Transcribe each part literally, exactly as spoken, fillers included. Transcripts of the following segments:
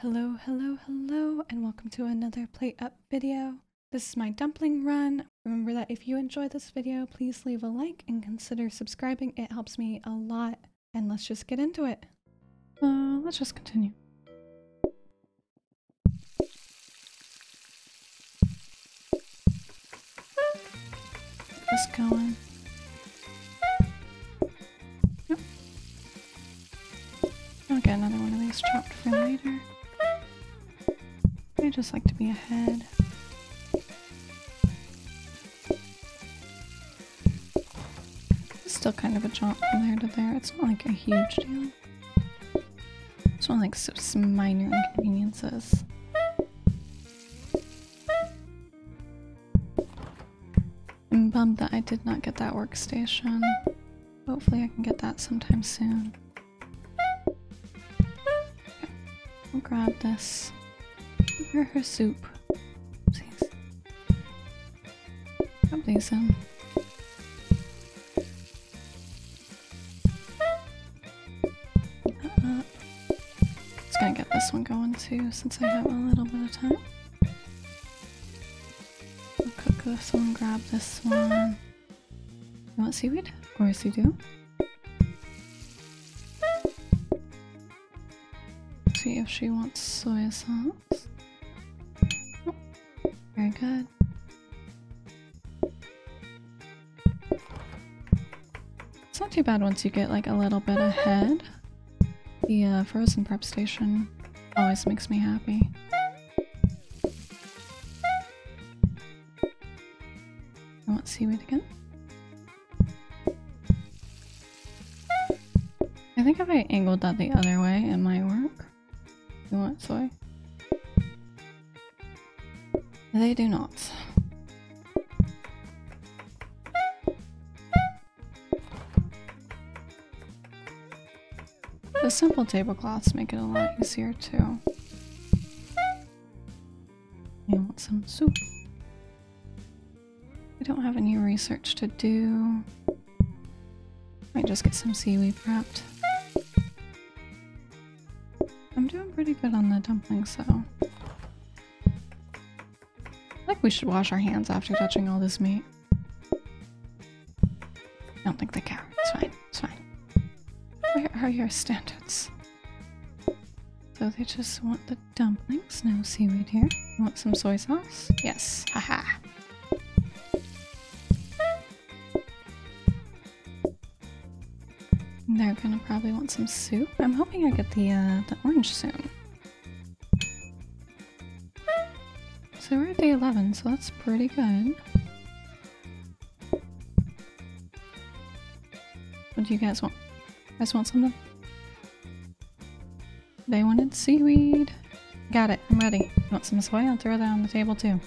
Hello, hello, hello, and welcome to another PlateUp video. This is my dumpling run. Remember that if you enjoy this video, please leave a like and consider subscribing. It helps me a lot. And let's just get into it. Uh, let's just continue. Just going. Nope. I'll get another one of these chopped for later. I just like to be ahead. It's still kind of a jaunt from there to there. It's not like a huge deal. It's not like so, some minor inconveniences. I'm bummed that I did not get that workstation. Hopefully I can get that sometime soon. Okay. I'll grab this. Or her soup. Oopsies. Put these in. I'm just gonna get this one going too, since I have a little bit of time. I'll cook this one, grab this one. You want seaweed? Or seaweed? See if she wants soy sauce. Very good. It's not too bad once you get like a little bit ahead. The uh, frozen prep station always makes me happy. I want seaweed again. I think if I angled that the other way, it might work. You want soy? They do not. The simple tablecloths make it a lot easier too. You want some soup. I don't have any research to do. Might just get some seaweed prepped. I'm doing pretty good on the dumplings though. We should wash our hands after touching all this meat. I don't think they care. It's fine. It's fine. Where are your standards? So they just want the dumplings. No seaweed here. You want some soy sauce? Yes. Haha. They're gonna probably want some soup. I'm hoping I get the uh, the orange soon. So we're at day eleven, so that's pretty good. What do you guys want? You guys want something? They wanted seaweed. Got it, I'm ready. You want some soy? I'll throw that on the table too.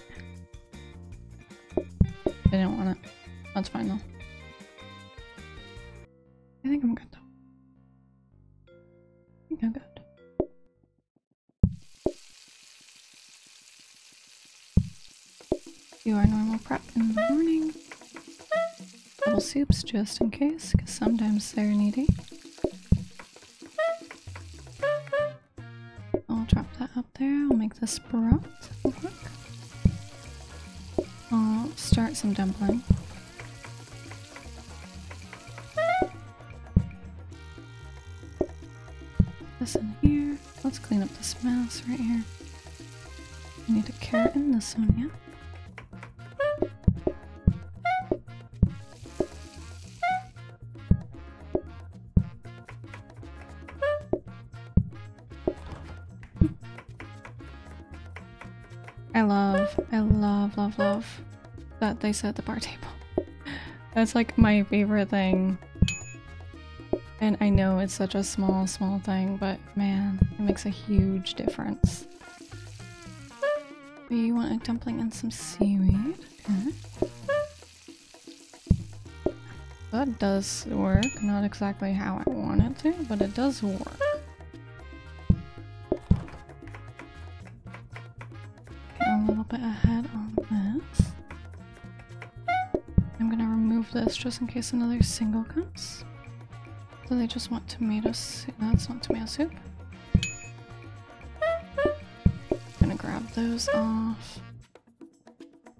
They don't want it. That's fine though. I think I'm good though. I think I'm good. Do our normal prep in the morning. Double soups just in case, because sometimes they're needy. I'll drop that up there. I'll make this broth real quick. I'll start some dumpling. This in here. Let's clean up this mess right here. We need a carrot in this one, yeah? I love, I love, love, love that they set the bar table. That's like my favorite thing. And I know it's such a small, small thing, but man, it makes a huge difference. You want a dumpling and some seaweed. Okay. That does work. Not exactly how I want it to, but it does work. Ahead on this. I'm gonna remove this just in case another single comes. So they just want tomato soup. No, it's not tomato soup. grab those off.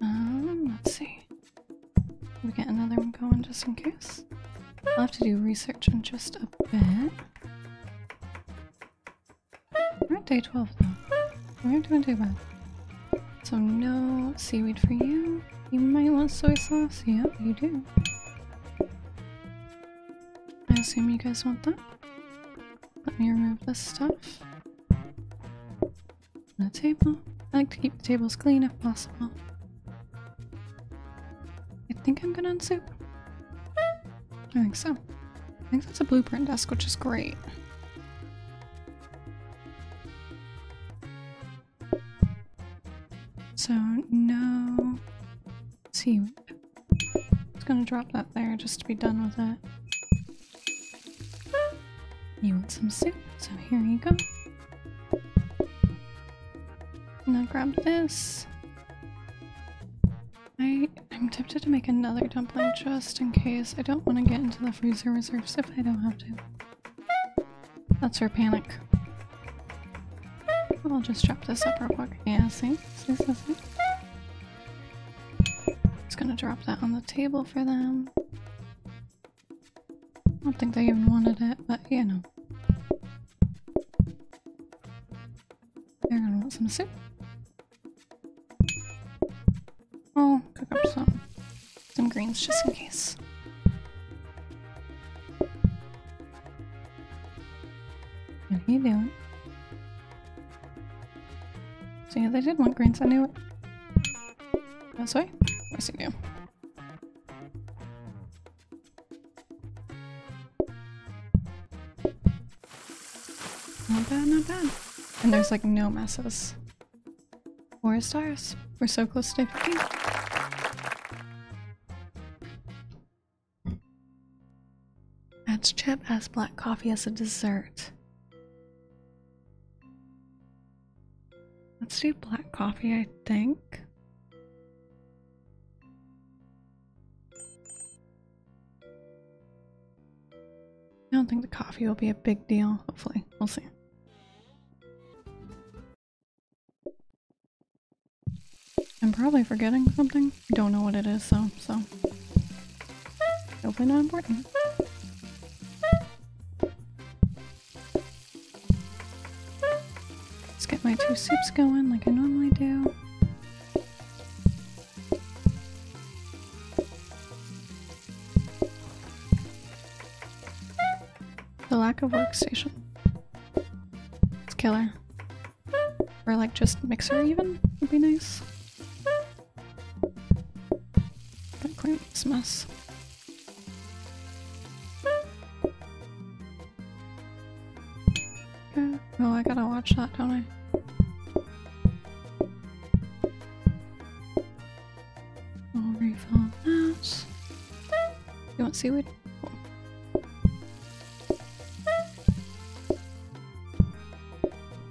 Um, let's see. We get another one going just in case. I'll have to do research in just a bit. We're at day twelve though. We aren't doing too bad. So no seaweed for you. You might want soy sauce. Yep, you do. I assume you guys want that. Let me remove this stuff. On the table. I like to keep the tables clean if possible. I think I'm gonna unsoup. I think so. I think that's a blueprint desk, which is great. So, no seaweed. I'm just gonna drop that there just to be done with it. You want some soup, so here you go. Now grab this. I, I'm tempted to make another dumpling just in case. I don't want to get into the freezer reserves if I don't have to. That's her panic. I'll just chop this up real quick. Yeah, see? See, see, see? Just gonna drop that on the table for them. I don't think they even wanted it, but you know. They're gonna want some soup. I'll cook up some, some greens just in case. What are you doing? So yeah, they did want greens, I knew it. That's why? I see you. Not bad, not bad. And there's like no messes. Four stars. We're so close to fifteen. That's Chip as black coffee as a dessert. Let's do black coffee, I think. I don't think the coffee will be a big deal. Hopefully, we'll see. I'm probably forgetting something. Don't know what it is, so so. Hopefully not important. Let's get my two soups going like I normally do. The lack of workstation. It's killer. Or like just mixer even would be nice. But clean this mess. Okay. Oh, I gotta watch that, don't I? I'll refill that. You want seaweed?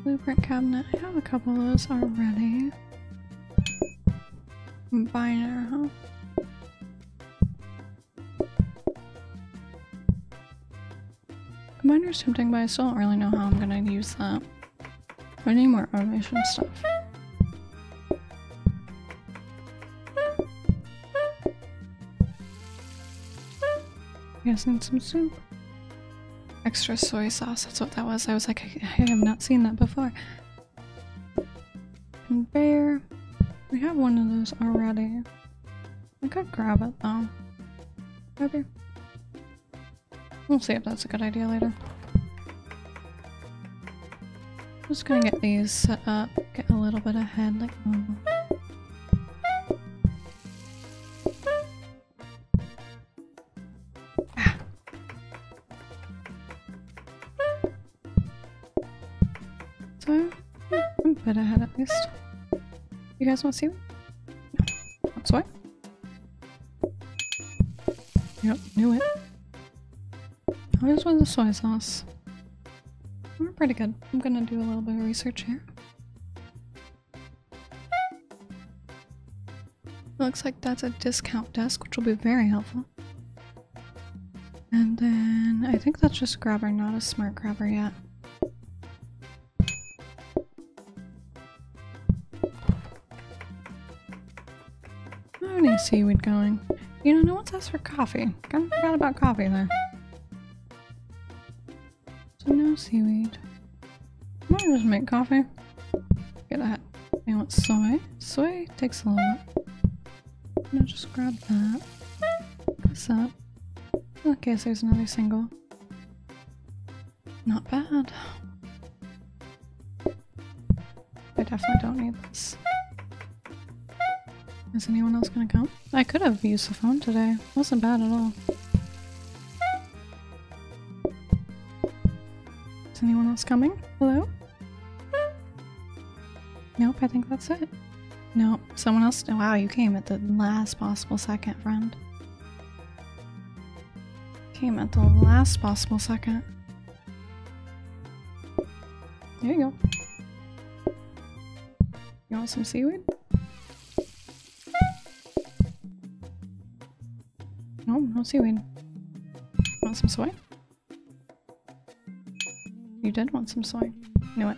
Blueprint cabinet. I have a couple of those already. Combiner, huh? Combiner's tempting, but I still don't really know how I'm gonna use that. I need more automation stuff. You guys need some soup? Extra soy sauce, that's what that was. I was like, I, I have not seen that before. Conveyor. We have one of those already. I could grab it though. Maybe. We'll see if that's a good idea later. I'm just gonna get these set up, get a little bit ahead like normal. Least. You guys want to see me? No. That's why. Yep, knew it. I just want the soy sauce. We're pretty good. I'm gonna do a little bit of research here. It looks like that's a discount desk, which will be very helpful. And then I think that's just a grabber, not a smart grabber yet. I need seaweed going. You know, no one says for coffee. Kind of forgot about coffee there. So no seaweed. I might just make coffee. Get that. I want soy. Soy takes a lot. I'll just grab that. This up. Okay, so there's another single. Not bad. I definitely don't need this. Is anyone else gonna come? I could have used the phone today. Wasn't bad at all. Is anyone else coming? Hello? Nope, I think that's it. Nope, someone else- wow, you came at the last possible second, friend. Came at the last possible second. There you go. You want some seaweed? No, no seaweed. You want some soy? You did want some soy. Knew it.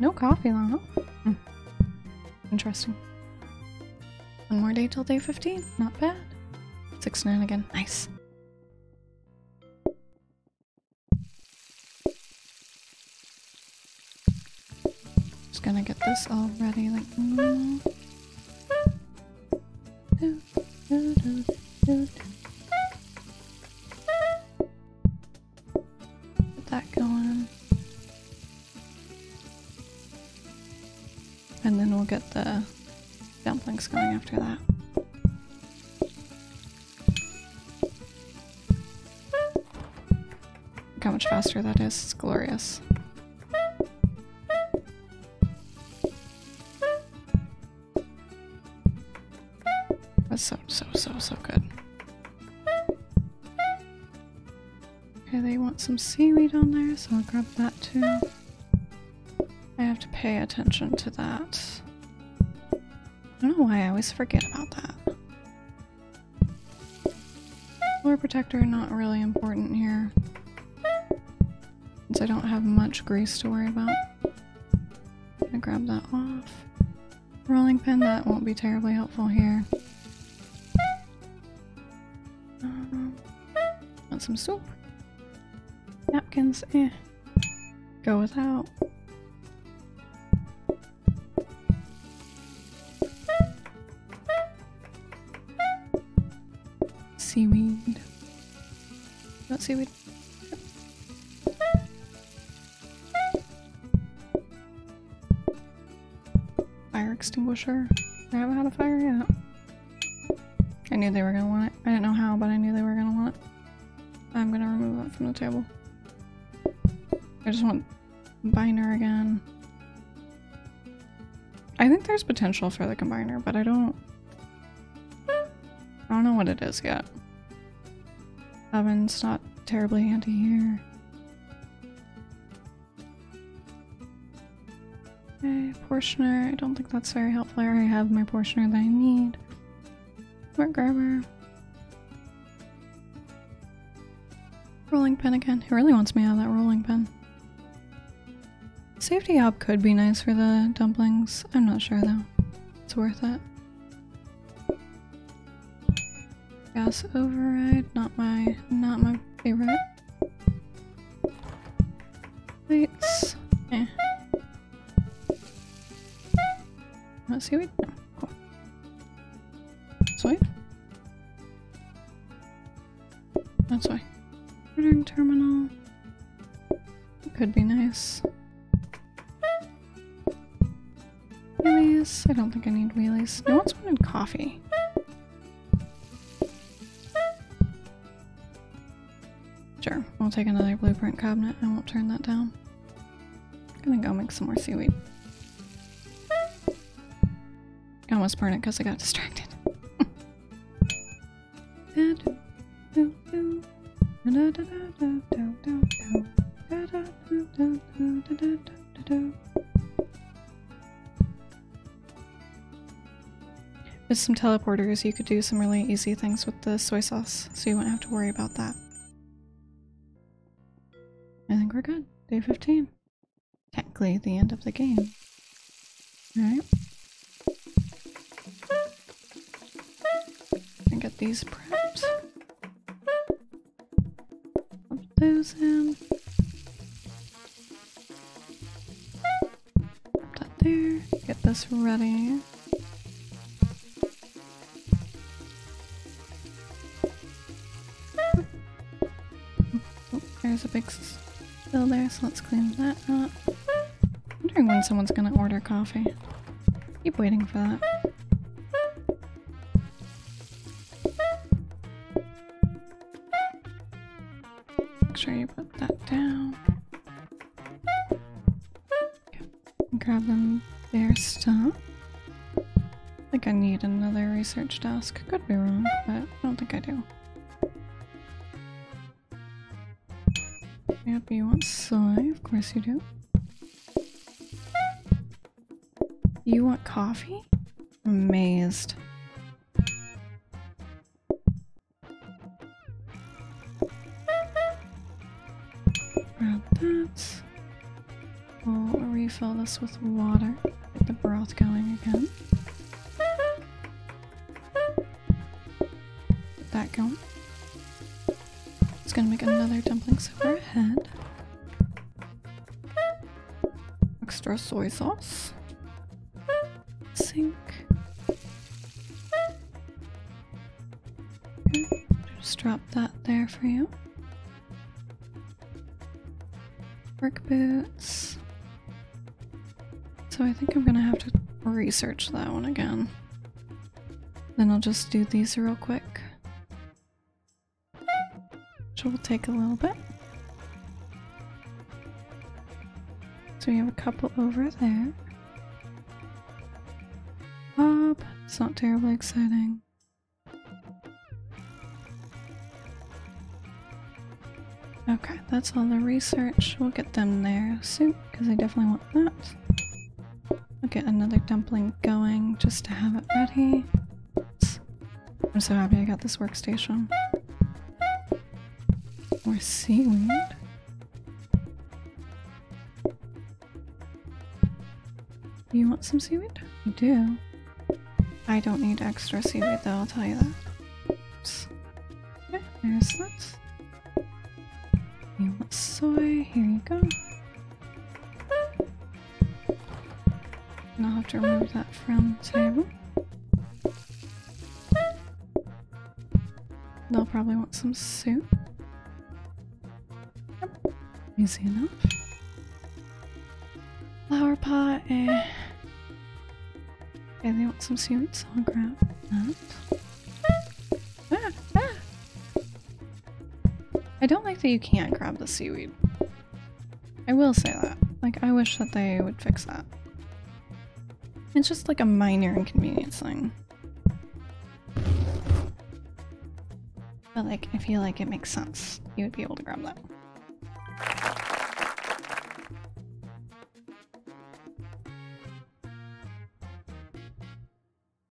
No coffee though, huh? Mm. Interesting. One more day till day fifteen. Not bad. six nine again. Nice. Just gonna get this all ready like mm. do, do, do, do, do. Get that going. And then we'll get the dumplings going after that. Look how much faster that is, it's glorious. That's so, so, so, so good. Okay, they want some seaweed on there, so I'll grab that too. I have to pay attention to that. I don't know why I always forget about that. Floor protector, not really important here. Since I don't have much grease to worry about. I'm gonna grab that off. Rolling pin, that won't be terribly helpful here. Um, want some soap? Napkins, eh. Go without. Seaweed. Not seaweed. Fire extinguisher. I haven't had a fire yet. I knew they were gonna want it. I didn't know how, but I knew they were gonna want it. I'm gonna remove that from the table. I just want combiner again. I think there's potential for the combiner, but I don't... I don't know what it is yet. Oven's not terribly handy here. Okay, portioner. I don't think that's very helpful. I already have my portioner that I need. Fork grabber. Rolling pin again. Who really wants me out of that rolling pin? Safety hub could be nice for the dumplings. I'm not sure though. It's worth it. Gas override, not my not my favorite. Plates. Eh. Not seaweed? No. Cool. Soy? Not soy. Ordering terminal. Could be nice. Wheelies. I don't think I need wheelies. No one's wanted coffee. Sure, we'll take another blueprint cabinet. I won't turn that down. I'm gonna go make some more seaweed. I almost burned it because I got distracted. With some teleporters, you could do some really easy things with the soy sauce, so you won't have to worry about that. I think we're good. Day fifteen. Technically the end of the game. Alright. these preps. Pop those in. Pop that there. Get this ready. Oh, there's a big spill there, so let's clean that up. I'm wondering when someone's gonna order coffee. Keep waiting for that. Make sure you put that down. Okay. Grab them their stuff. I think I need another research desk. Could be wrong, but I don't think I do. Yep, you want soy, of course you do. You want coffee? Amazed. Grab that. We'll refill this with water. Get the broth going again. Get that going. It's gonna make another dumpling, so we're ahead. Extra soy sauce. Sink. Okay. Just drop that there for you. Work boots. So I think I'm gonna have to research that one again. Then I'll just do these real quick. Which will take a little bit. So we have a couple over there. It's not terribly exciting. Okay, that's all the research. We'll get them there soon, because I definitely want that. I'll get another dumpling going just to have it ready. I'm so happy I got this workstation. More seaweed. Do you want some seaweed? You do. I don't need extra seaweed though, I'll tell you that. Oops. Okay, there's that. You want soy, here you go. And I'll have to remove that from the table. They'll probably want some soup. Yep. Easy enough. Flower pot, eh. Okay, they want some seaweed, so I'll grab that. Ah, ah. I don't like that you can't grab the seaweed. I will say that. Like, I wish that they would fix that. It's just like a minor inconvenience thing. But like, I feel like it makes sense. You would be able to grab that.